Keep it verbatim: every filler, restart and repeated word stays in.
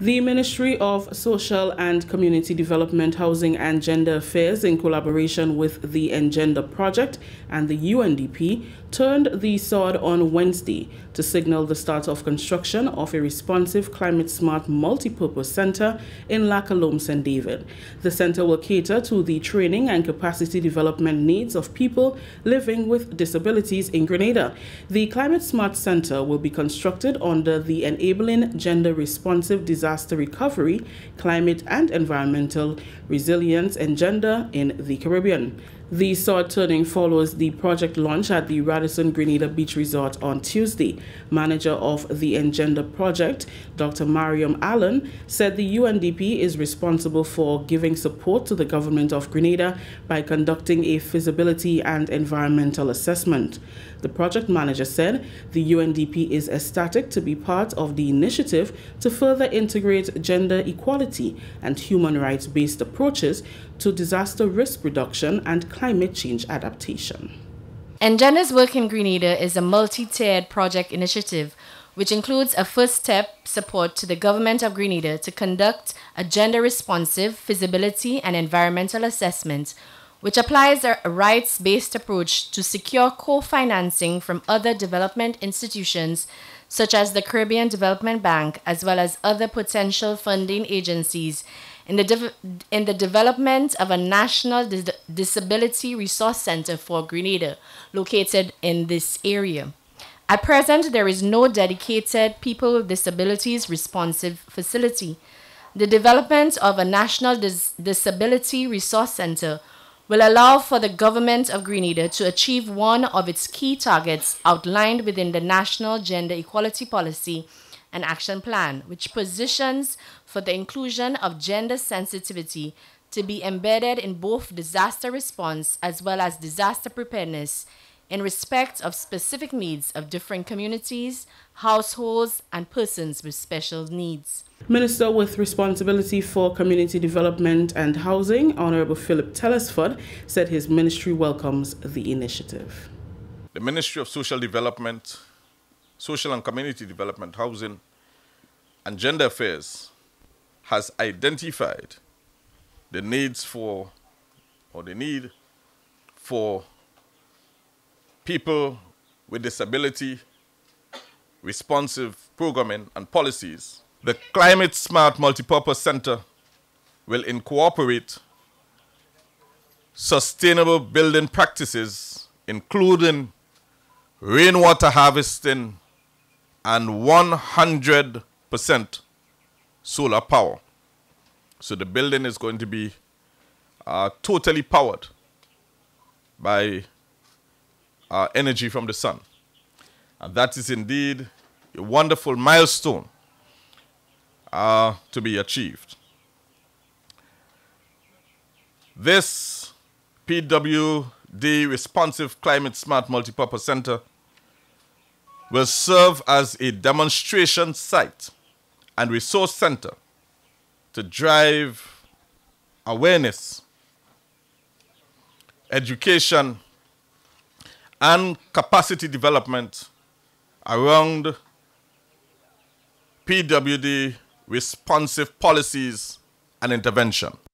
The Ministry of Social and Community Development, Housing and Gender Affairs, in collaboration with the Engender Project and the U N D P, turned the sod on Wednesday to signal the start of construction of a responsive Climate Smart Multipurpose Center in Lacalome, Saint David. The center will cater to the training and capacity development needs of people living with disabilities in Grenada. The Climate Smart Center will be constructed under the Enabling Gender Responsive Design Disaster Recovery, Climate and Environmental Resilience and Gender in the Caribbean. The sod turning follows the project launch at the Radisson Grenada Beach Resort on Tuesday. Manager of the Engender Project, Doctor Mariam Allen, said the U N D P is responsible for giving support to the government of Grenada by conducting a feasibility and environmental assessment. The project manager said the U N D P is ecstatic to be part of the initiative to further integrate gender equality and human rights-based approaches to disaster risk reduction and climate change adaptation. Engender's work in Grenada is a multi-tiered project initiative, which includes a first step support to the government of Grenada to conduct a gender-responsive feasibility and environmental assessment, which applies a rights-based approach to secure co-financing from other development institutions such as the Caribbean Development Bank, as well as other potential funding agencies in the, de in the development of a National Dis Disability Resource Center for Grenada, located in this area. At present, there is no dedicated people with disabilities responsive facility. The development of a National Dis Disability Resource Center will allow for the government of Grenada to achieve one of its key targets outlined within the National Gender Equality Policy and Action Plan, which positions for the inclusion of gender sensitivity to be embedded in both disaster response as well as disaster preparedness in respect of specific needs of different communities, households, and persons with special needs. Minister with responsibility for community development and housing, Honorable Philip Telesford, said his ministry welcomes the initiative. The Ministry of Social Development, Social and Community Development, Housing and Gender Affairs has identified the needs for, or the need for people with disability, responsive programming and policies. The Climate Smart Multipurpose Center will incorporate sustainable building practices, including rainwater harvesting and one hundred percent solar power. So the building is going to be uh, totally powered by uh, energy from the sun. And that is indeed a wonderful milestone Uh, to be achieved. This P W D Responsive Climate Smart Multipurpose Center will serve as a demonstration site and resource center to drive awareness, education, and capacity development around P W D responsive policies and intervention.